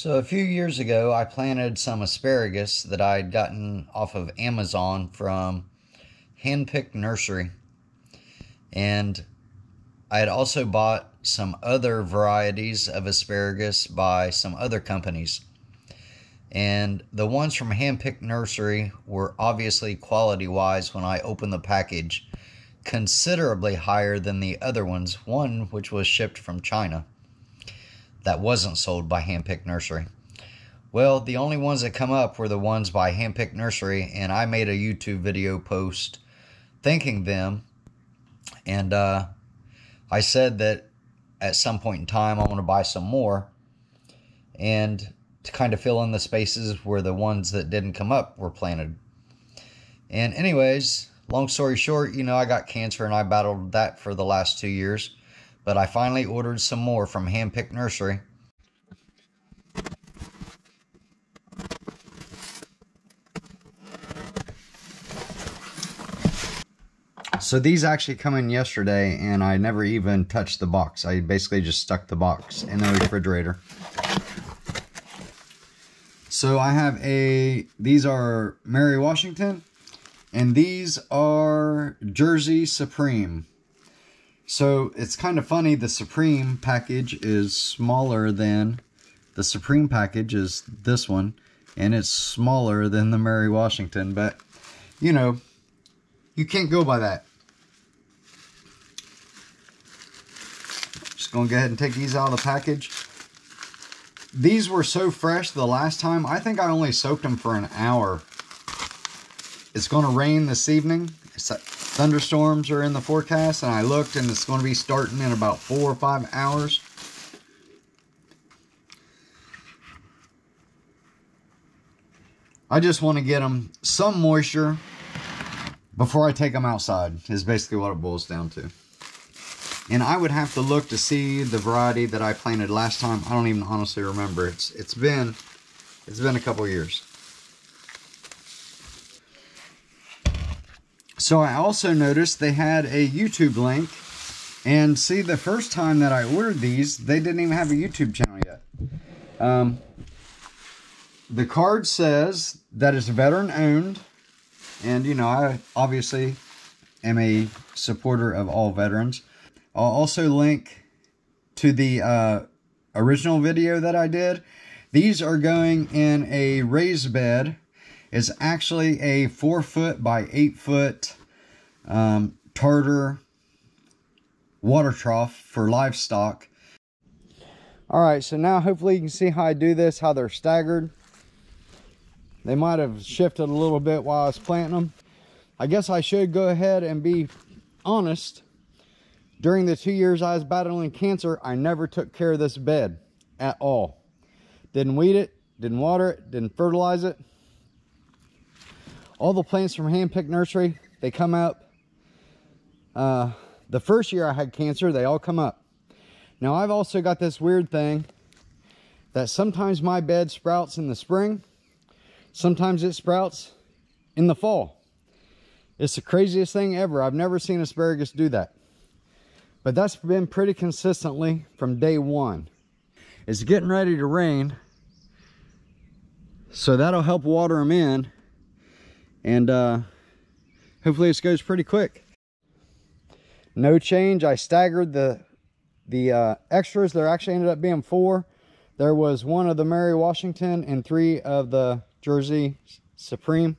So a few years ago, I planted some asparagus that I'd gotten off of Amazon from Hand Picked Nursery. And I had also bought some other varieties of asparagus by some other companies. And the ones from Hand Picked Nursery were obviously quality-wise, when I opened the package, considerably higher than the other ones, one which was shipped from China that wasn't sold by Hand Picked Nursery. Well, the only ones that come up were the ones by Hand Picked Nursery, and I made a YouTube video post thanking them, and I said that at some point in time I want to buy some more, and to kind of fill in the spaces where the ones that didn't come up were planted. And anyways, long story short, you know, I got cancer and I battled that for the last 2 years, but I finally ordered some more from Hand Picked Nursery. So these actually come in yesterday, and I never even touched the box. I basically just stuck the box in the refrigerator. So I have these are Mary Washington, and these are Jersey Supreme. So it's kind of funny, the Supreme package is smaller than, the Supreme package is this one, and it's smaller than the Mary Washington, but you know, you can't go by that. Just gonna go ahead and take these out of the package. These were so fresh the last time, I think I only soaked them for an hour. It's going to rain this evening. Thunderstorms are in the forecast, and I looked, and it's going to be starting in about 4 or 5 hours. I just want to get them some moisture before I take them outside, is basically what it boils down to. And I would have to look to see the variety that I planted last time. I don't even honestly remember. It's been a couple years. So I also noticed they had a YouTube link. And see, the first time that I ordered these, they didn't even have a YouTube channel yet. The card says that it's veteran owned. And you know, I obviously am a supporter of all veterans. I'll also link to the original video that I did. These are going in a raised bed. It's actually a 4-foot by 8-foot tartar water trough for livestock. All right, so now hopefully you can see how I do this, how they're staggered. They might have shifted a little bit while I was planting them. I guess I should go ahead and be honest. During the 2 years I was battling cancer, I never took care of this bed at all. Didn't weed it, didn't water it, didn't fertilize it. All the plants from Hand Picked Nursery, they come up. The first year I had cancer, they all come up. Now I've also got this weird thing that sometimes my bed sprouts in the spring, sometimes it sprouts in the fall. It's the craziest thing ever. I've never seen asparagus do that. But that's been pretty consistently from day one. It's getting ready to rain, so that'll help water them in, and hopefully this goes pretty quick. No change. I staggered the extras. There actually ended up being 4. There was 1 of the Mary Washington and 3 of the Jersey Supreme.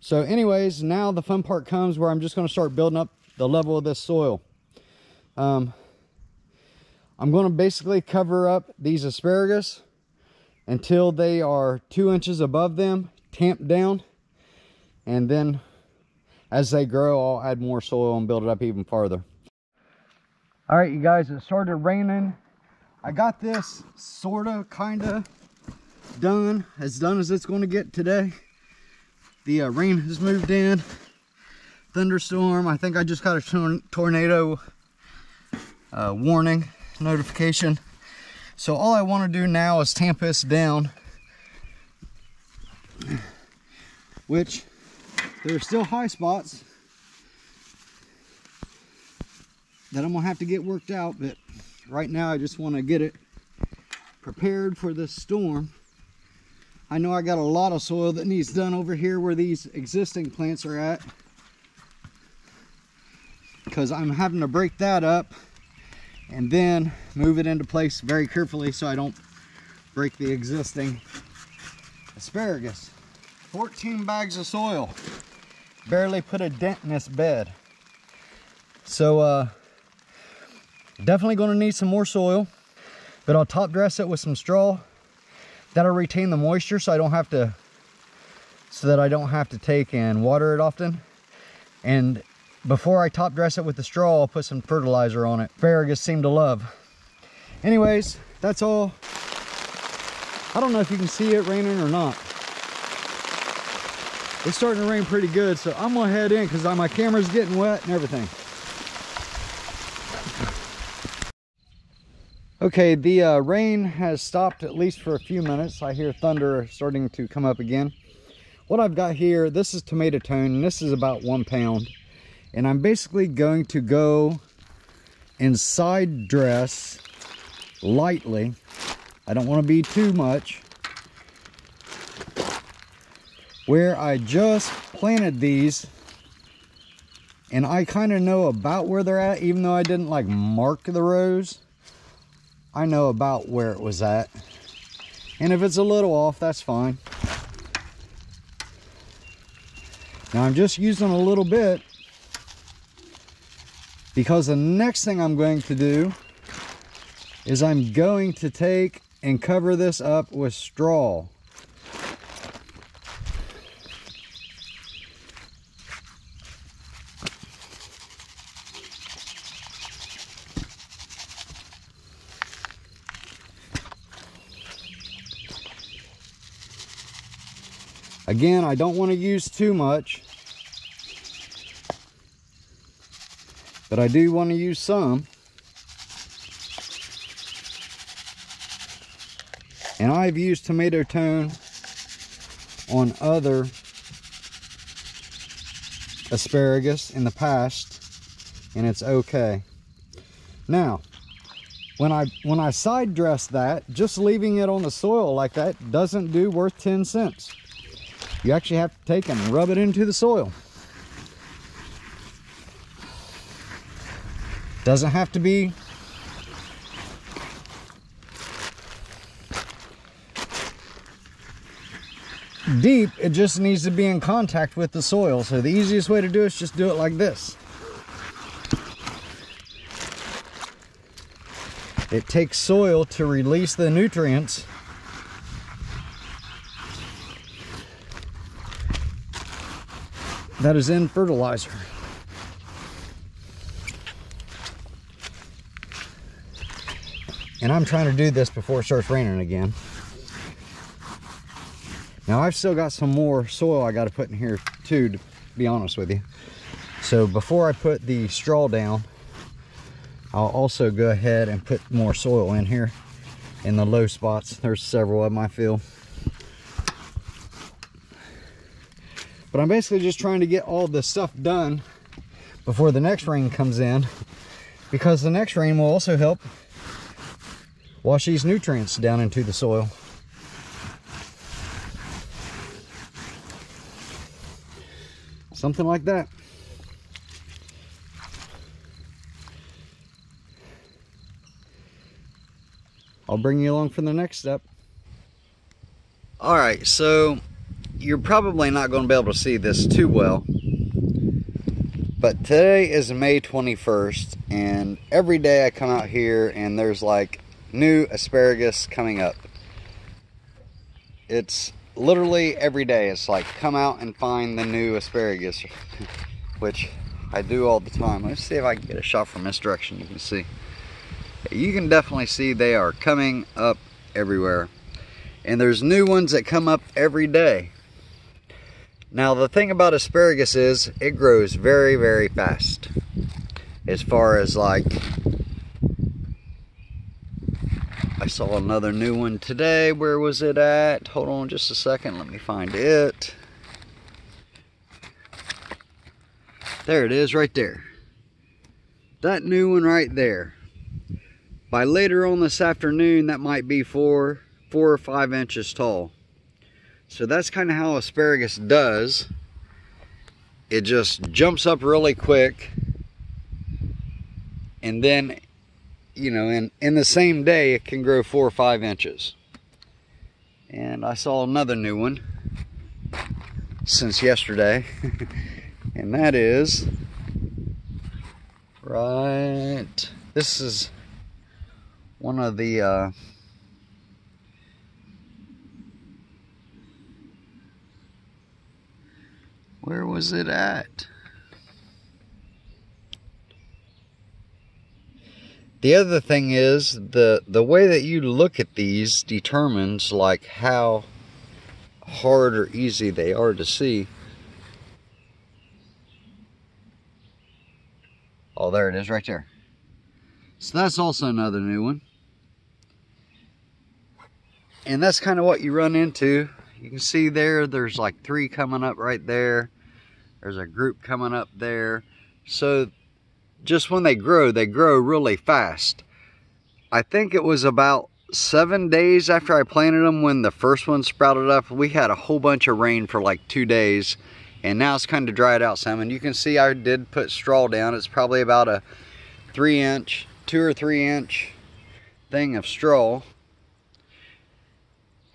So anyways, now the fun part comes where I'm just going to start building up the level of this soil. I'm going to basically cover up these asparagus until they are 2 inches above them, tamped down, and then as they grow, I'll add more soil and build it up even farther. All right, you guys, it started raining. I got this sort of, kind of done as it's going to get today. The rain has moved in, thunderstorm. I think I just got a tornado warning notification. So all I want to do now is tamp this down, which there are still high spots that I'm gonna have to get worked out, but right now I just want to get it prepared for this storm. I know I got a lot of soil that needs done over here where these existing plants are at, because I'm having to break that up and then move it into place very carefully so I don't break the existing asparagus. 14 bags of soil. Barely put a dent in this bed. So definitely gonna need some more soil, but I'll top dress it with some straw. That'll retain the moisture so I don't have to, so that I don't have to take and water it often. And before I top dress it with the straw, I'll put some fertilizer on it. Asparagus seem to love. Anyways, that's all. I don't know if you can see it raining or not. It's starting to rain pretty good, so I'm gonna head in because my camera's getting wet and everything. Okay, the rain has stopped at least for a few minutes. I hear thunder starting to come up again. What I've got here, this is tomato tone, and this is about 1 pound. And I'm basically going to go and side dress lightly. I don't want to be too much. Where I just planted these, and I kind of know about where they're at, even though I didn't like mark the rows. I know about where it was at. And if it's a little off, that's fine. Now I'm just using a little bit because the next thing I'm going to do is I'm going to take and cover this up with straw. Again, I don't want to use too much, but I do want to use some. And I've used tomato tone on other asparagus in the past, and it's okay. Now, when I side dress that, just leaving it on the soil like that doesn't do worth 10 cents. You actually have to take and rub it into the soil. Doesn't have to be deep, it just needs to be in contact with the soil. So the easiest way to do it is just do it like this. It takes soil to release the nutrients. That is in fertilizer. And I'm trying to do this before it starts raining again. Now I've still got some more soil I got to put in here too, to be honest with you. So before I put the straw down, I'll also go ahead and put more soil in here in the low spots. There's several of them I feel. But I'm basically just trying to get all this stuff done before the next rain comes in, because the next rain will also help wash these nutrients down into the soil. Something like that. I'll bring you along for the next step. All right, so you're probably not going to be able to see this too well, but today is May 21st, and every day I come out here and there's like new asparagus coming up. It's literally every day. It's like, come out and find the new asparagus, which I do all the time. Let's see if I can get a shot from this direction. You can see. You can definitely see they are coming up everywhere. And there's new ones that come up every day. Now, the thing about asparagus is it grows very, very fast. As far as like, I saw another new one today. Where was it at? Hold on just a second. Let me find it. There it is right there. That new one right there. By later on this afternoon, that might be four or five inches tall. So that's kind of how asparagus does. It just jumps up really quick. And then, you know, in the same day, it can grow 4 or 5 inches. And I saw another new one since yesterday. And that is, right, this is one of the where was it at? The other thing is the way that you look at these determines like how hard or easy they are to see. Oh, there it is right there. So that's also another new one. And that's kind of what you run into. You can see there, there's like 3 coming up right there. There's a group coming up there. So just when they grow really fast. I think it was about 7 days after I planted them when the first one sprouted up. We had a whole bunch of rain for like 2 days, and now it's kind of dried out some. And you can see I did put straw down. It's probably about a 3 inch, 2 or 3 inch thing of straw.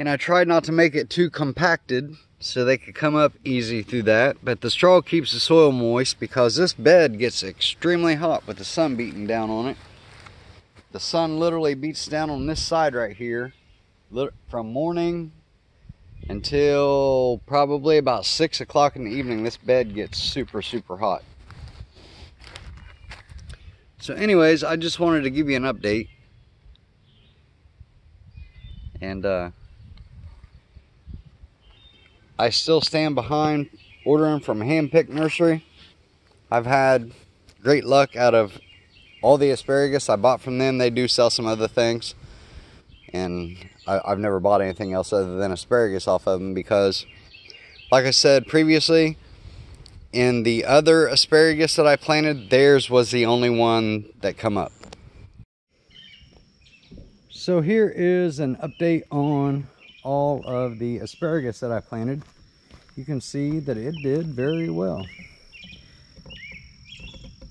And I tried not to make it too compacted so they could come up easy through that. But the straw keeps the soil moist because this bed gets extremely hot with the sun beating down on it. The sun literally beats down on this side right here from morning until probably about 6 o'clock in the evening. This bed gets super, super hot. So anyways, I just wanted to give you an update. And I still stand behind ordering from Hand Picked Nursery. I've had great luck out of all the asparagus I bought from them. They do sell some other things. And I've never bought anything else other than asparagus off of them because, like I said previously, in the other asparagus that I planted, theirs was the only one that come up. So here is an update on all of the asparagus that I planted. You can see that it did very well.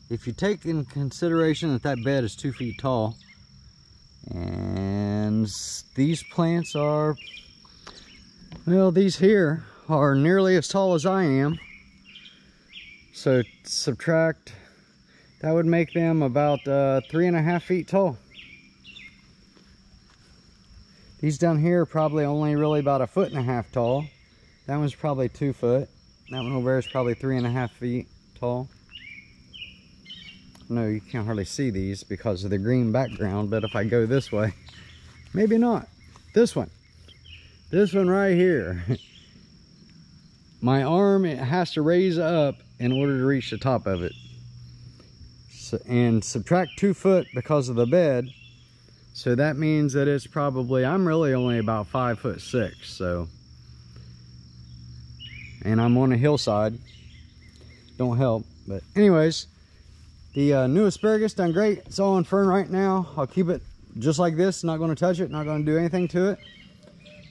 If you take in consideration that that bed is 2 feet tall, and these plants are, well, these here are nearly as tall as I am. So subtract, that would make them about 3.5 feet tall. These down here are probably only really about 1.5 foot tall. That one's probably 2 foot. That one over there is probably 3.5 feet tall. No, you can't hardly see these because of the green background, but if I go this way, maybe not. This one right here. My arm, it has to raise up in order to reach the top of it. So, and subtract 2 foot because of the bed. So that means that it's probably, I'm really only about 5'6", so. And I'm on a hillside. Don't help, but anyways, the new asparagus done great. It's all in fern right now. I'll keep it just like this, not gonna touch it, not gonna do anything to it.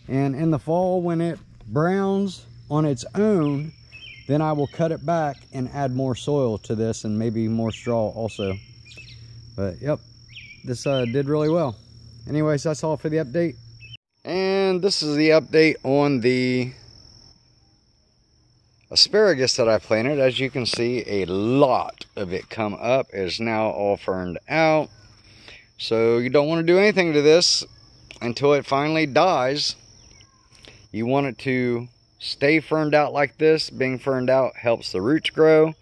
And in the fall when it browns on its own, then I will cut it back and add more soil to this and maybe more straw also. But yep, this did really well. Anyways, that's all for the update. And this is the update on the asparagus that I planted. As you can see, a lot of it come up. It is now all ferned out. So you don't want to do anything to this until it finally dies. You want it to stay ferned out like this. Being ferned out helps the roots grow.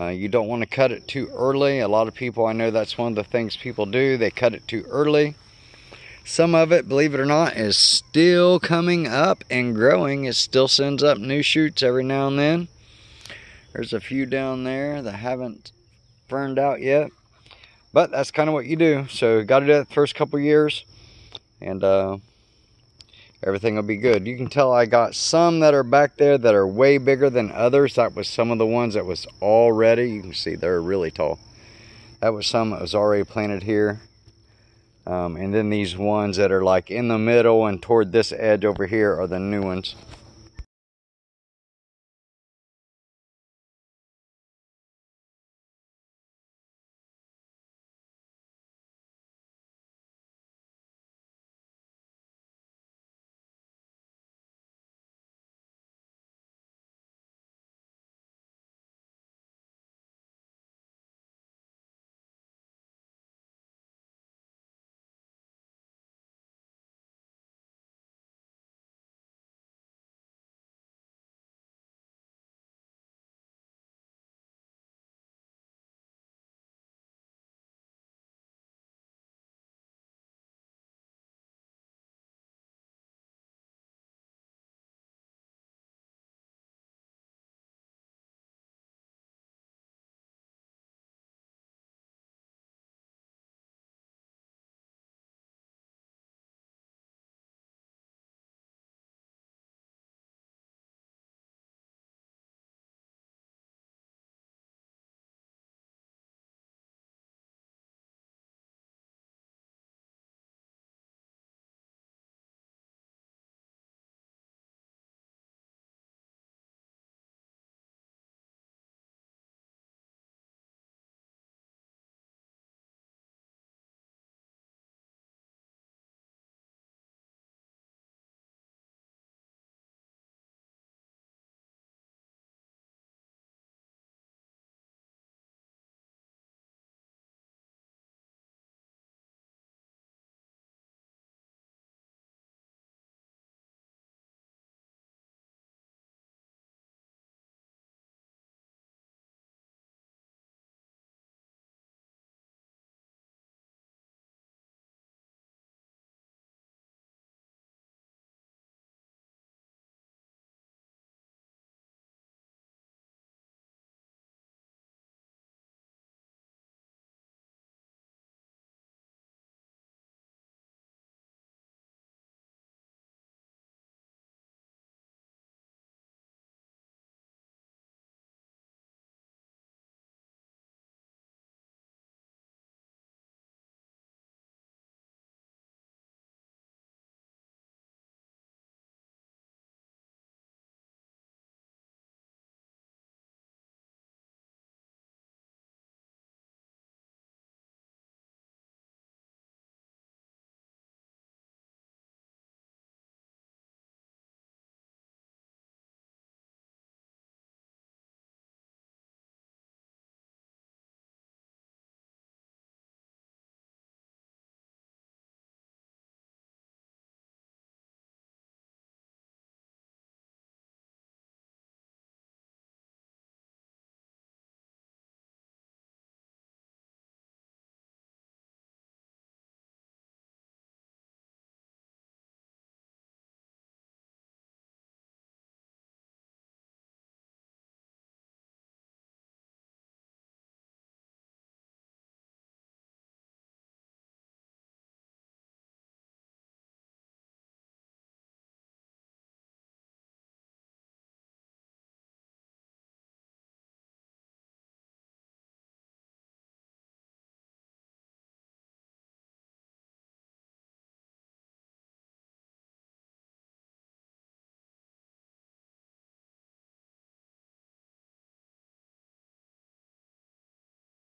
You don't want to cut it too early. A lot of people, I know that's one of the things people do. They cut it too early. Some of it, believe it or not, is still coming up and growing. It still sends up new shoots every now and then. There's a few down there that haven't ferned out yet. But that's kind of what you do. So you got to do that the first couple years. And everything will be good. You can tell I got some that are back there that are way bigger than others. That was some of the ones that was already, you can see they're really tall. That was some that was already planted here. And then these ones that are like in the middle and toward this edge over here are the new ones.